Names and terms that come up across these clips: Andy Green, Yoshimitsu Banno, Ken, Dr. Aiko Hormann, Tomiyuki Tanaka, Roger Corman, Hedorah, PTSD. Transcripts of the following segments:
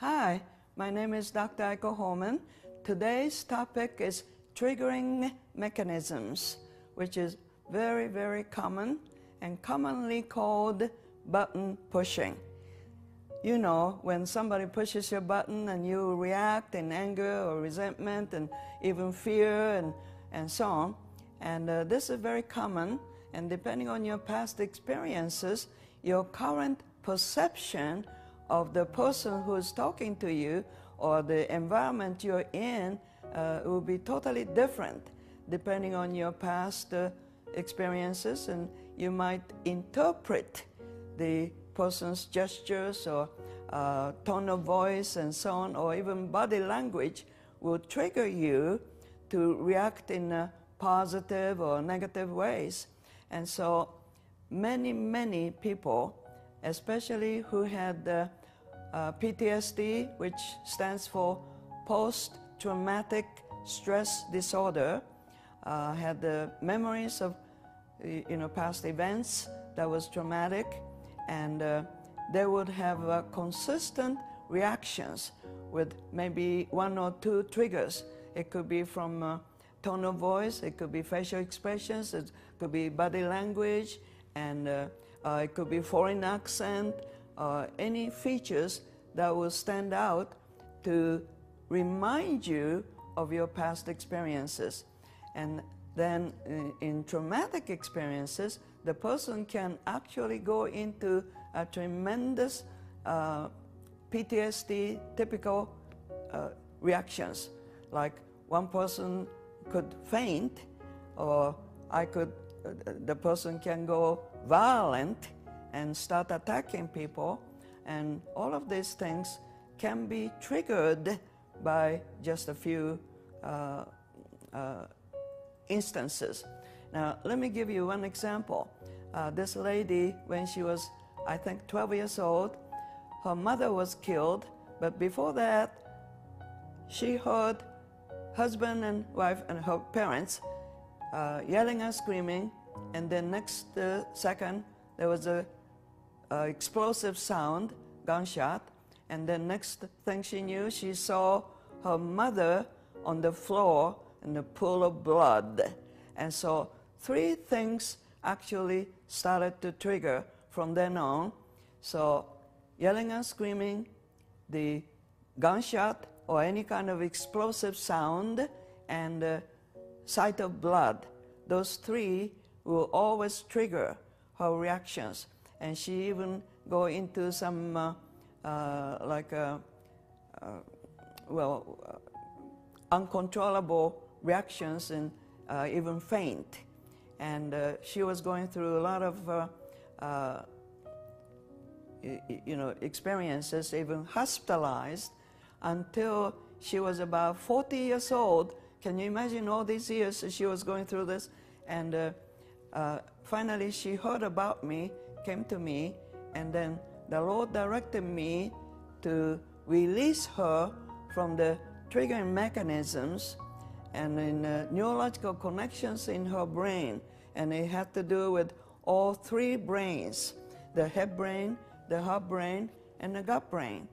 Hi, my name is Dr. Aiko Hormann. Today's topic is triggering mechanisms, which is very, very common and commonly called button pushing. You know, when somebody pushes your button and you react in anger or resentment and even fear and so on. And this is very common, and depending on your past experiences, your current perception of the person who is talking to you or the environment you're in will be totally different depending on your past experiences, and you might interpret the person's gestures or tone of voice and so on, or even body language will trigger you to react in positive or negative ways. And so many people, especially who had PTSD, which stands for post-traumatic stress disorder, had the memories of past events that was traumatic, and they would have consistent reactions with maybe one or two triggers. It could be from tone of voice, it could be facial expressions, it could be body language, and it could be foreign accent, any features that will stand out to remind you of your past experiences. And then in traumatic experiences, the person can actually go into a tremendous PTSD typical reactions. Like one person could faint, or the person can go violent and start attacking people, and all of these things can be triggered by just a few instances. Now, let me give you one example. This lady, when she was, I think, 12 years old, her mother was killed, but before that, she heard husband and wife and her parents yelling and screaming, and then next second there was a explosive sound, gunshot, and then next thing she knew, she saw her mother on the floor in a pool of blood. And so three things actually started to trigger from then on. So yelling and screaming, the gunshot, or any kind of explosive sound, and sight of blood. Those three will always trigger her reactions. And she even go into some, uncontrollable reactions, and even faint. And she was going through a lot of, experiences, even hospitalized, until she was about 40 years old. Can you imagine all these years she was going through this? And finally she heard about me, came to me, and then the Lord directed me to release her from the triggering mechanisms and in neurological connections in her brain. And it had to do with all three brains, the head brain, the heart brain, and the gut brain.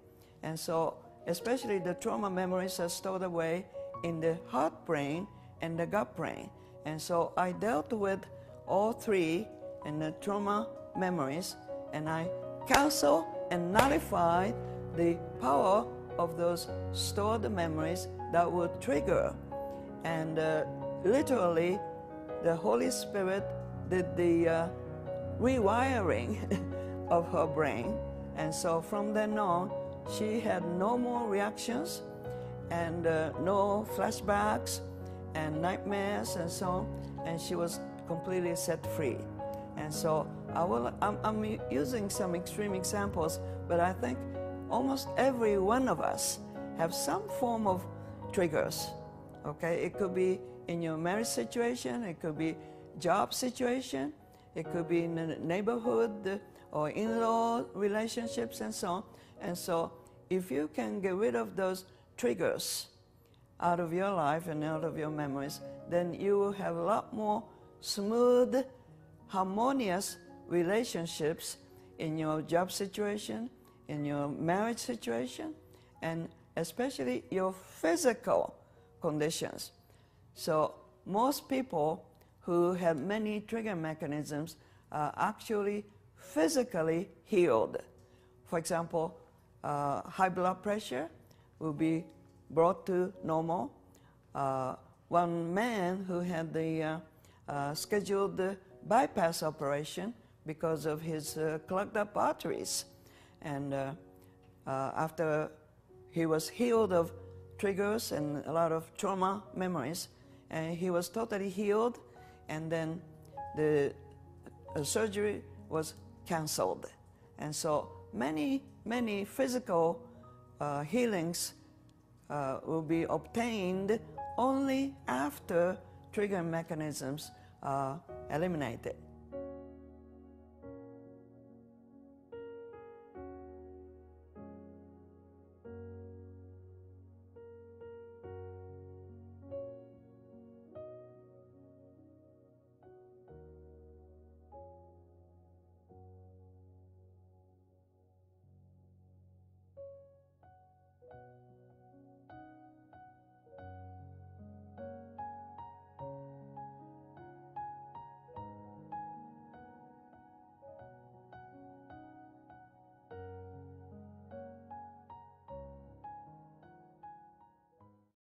And so especially the trauma memories are stored away in the heart brain and the gut brain. And so I dealt with all three and the trauma memories, and I cancel and nullify the power of those stored memories that would trigger. And literally, the Holy Spirit did the rewiring of her brain. And so from then on, she had no more reactions, and no flashbacks and nightmares and so on, and she was completely set free. And so I'm using some extreme examples, but I think almost every one of us have some form of triggers, okay? It could be in your marriage situation, it could be job situation, it could be in the neighborhood or in-law relationships and so on. And so if you can get rid of those triggers out of your life and out of your memories, then you will have a lot more smooth, harmonious relationships in your job situation, in your marriage situation, and especially your physical conditions. So most people who have many trigger mechanisms are actually physically healed. For example, high blood pressure will be brought to normal. One man who had the scheduled bypass operation because of his clogged up arteries, and after he was healed of triggers and a lot of trauma memories, and he was totally healed, and then the surgery was canceled. And so many physical healings will be obtained only after trigger mechanisms are eliminated.